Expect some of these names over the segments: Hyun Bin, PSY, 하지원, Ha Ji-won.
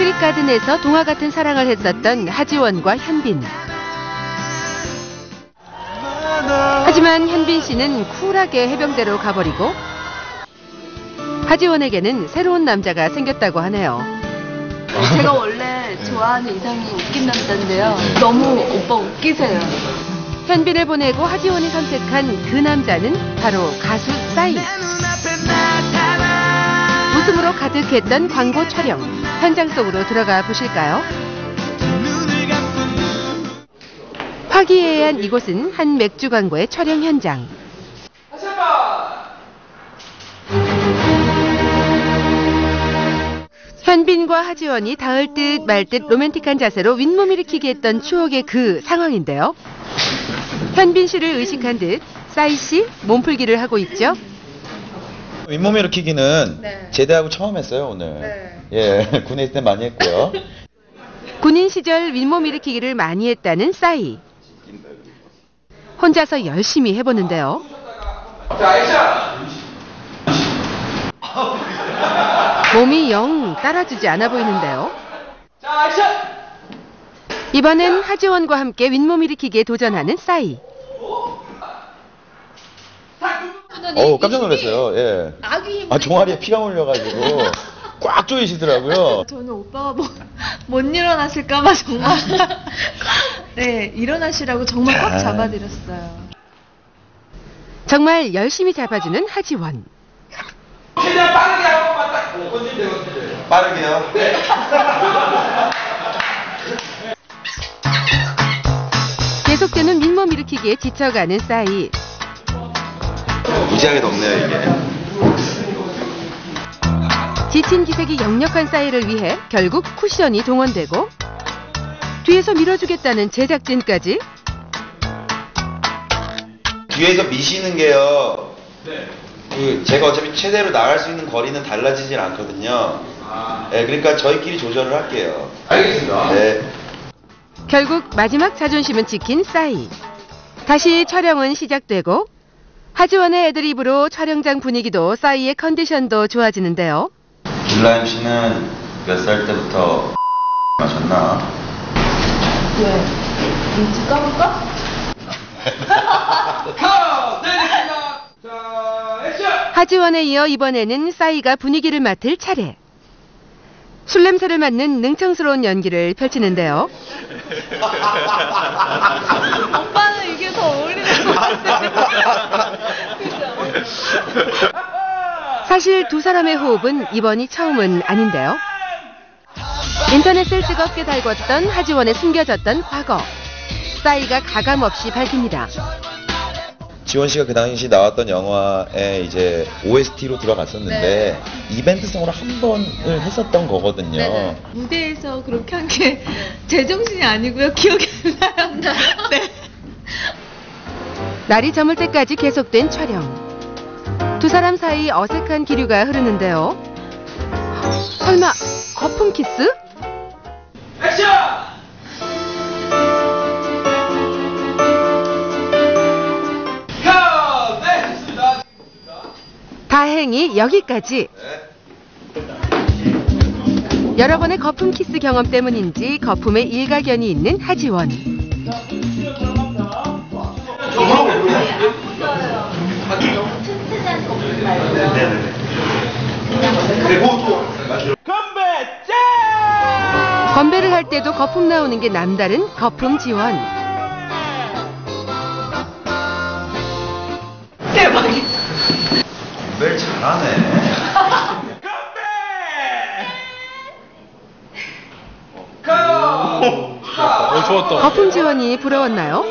스트릿 가든에서 동화 같은 사랑을 했었던 하지원과 현빈. 하지만 현빈 씨는 쿨하게 해병대로 가버리고 하지원에게는 새로운 남자가 생겼다고 하네요. 제가 원래 좋아하는 이상이 웃긴 남자인데요. 너무 오빠 웃기세요. 현빈을 보내고 하지원이 선택한 그 남자는 바로 가수 싸이. 웃음으로 가득했던 광고 촬영. 현장 속으로 들어가 보실까요? 화기애애한 이곳은 한 맥주 광고의 촬영 현장. 다시 한 번! 현빈과 하지원이 닿을 듯 말 듯 로맨틱한 자세로 윗몸 일으키게 했던 추억의 그 상황인데요. 현빈 씨를 의식한 듯 싸이 씨 몸풀기를 하고 있죠. 윗몸 일으키기는 네. 제대하고 처음 했어요 오늘. 네. 예, 군에 있을 때 많이 했고요. 군인 시절 윗몸 일으키기를 많이 했다는 싸이. 혼자서 열심히 해보는데요. 자, 액션! 몸이 영 따라주지 않아 보이는데요. 자, 액션! 이번엔 하지원과 함께 윗몸 일으키기에 도전하는 싸이. 어우, 깜짝 놀랐어요. 예. 아, 종아리에 피가 몰려가지고 꽉 조이시더라고요. 저는 오빠가 못 일어나실까봐 정말 네, 일어나시라고 정말 꽉 잡아드렸어요. 정말 열심히 잡아주는 하지원. 최대한 빠르게 한 번만 딱 건진대요. 빠르게요. 네. 계속되는 민몸 일으키기에 지쳐가는 싸이. 무지하게 덥네요 이게. 지친 기색이 역력한 싸이를 위해 결국 쿠션이 동원되고 뒤에서 밀어주겠다는 제작진까지. 뒤에서 미시는 게요. 네. 그 제가 어차피 최대로 나갈 수 있는 거리는 달라지질 않거든요. 네, 그러니까 저희끼리 조절을 할게요. 알겠습니다. 네. 결국 마지막 자존심은 지킨 싸이. 다시 촬영은 시작되고 하지원의 애드립으로 촬영장 분위기도 싸이의 컨디션도 좋아지는데요. 줄라임 씨는 몇 살 때부터 마셨나? 네. 인지 까볼까? 하지원에 이어 이번에는 싸이가 분위기를 맡을 차례. 술 냄새를 맡는 능청스러운 연기를 펼치는데요. 오빠는 이게 더 어울리는 것 같아. 사실 두 사람의 호흡은 이번이 처음은 아닌데요. 인터넷을 뜨겁게 달궜던 하지원의 숨겨졌던 과거. 싸이가 가감없이 밝힙니다. 지원 씨가 그 당시 나왔던 영화에 이제 OST로 들어갔었는데 네. 이벤트성으로 한 번을 했었던 거거든요. 네네. 무대에서 그렇게 한 게 제정신이 아니고요. 기억이 안 나요. 네. 날이 저물 때까지 계속된 촬영. 두 사람 사이 어색한 기류가 흐르는데요. 설마 거품 키스? 액션! 다행히 여기까지. 여러 번의 거품 키스 경험 때문인지 거품에 일가견이 있는 하지원. 건배를 할 때도 거품 나오는 게 남다른 거품 지원. 대박이다. 멜 잘하네. 좋았다. 거품 지원이 부러웠나요?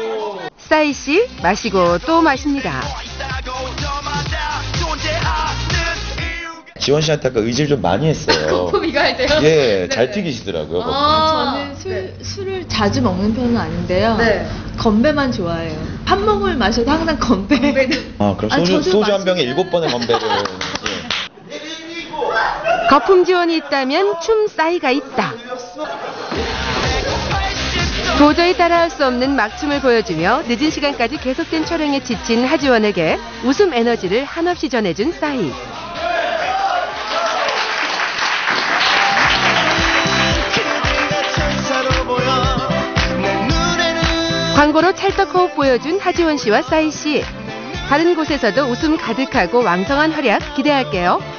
싸이 씨 마시고 또 마십니다. 지원 씨한테 아까 의지를 좀 많이 했어요. 거품 이거 할 때요? 예, 잘 튀기시더라고요. 저는 술을 자주 먹는 편은 아닌데요. 네. 건배만 좋아해요. 한 모금을 마셔도 항상 건배. 아, 그럼 소주 한 병에 7번의 건배를. 예. 거품 지원이 있다면 춤 싸이가 있다. 도저히 따라할 수 없는 막춤을 보여주며 늦은 시간까지 계속된 촬영에 지친 하지원에게 웃음 에너지를 한없이 전해준 싸이. 광고로 찰떡 호흡 보여준 하지원 씨와 싸이 씨. 다른 곳에서도 웃음 가득하고 왕성한 활약 기대할게요.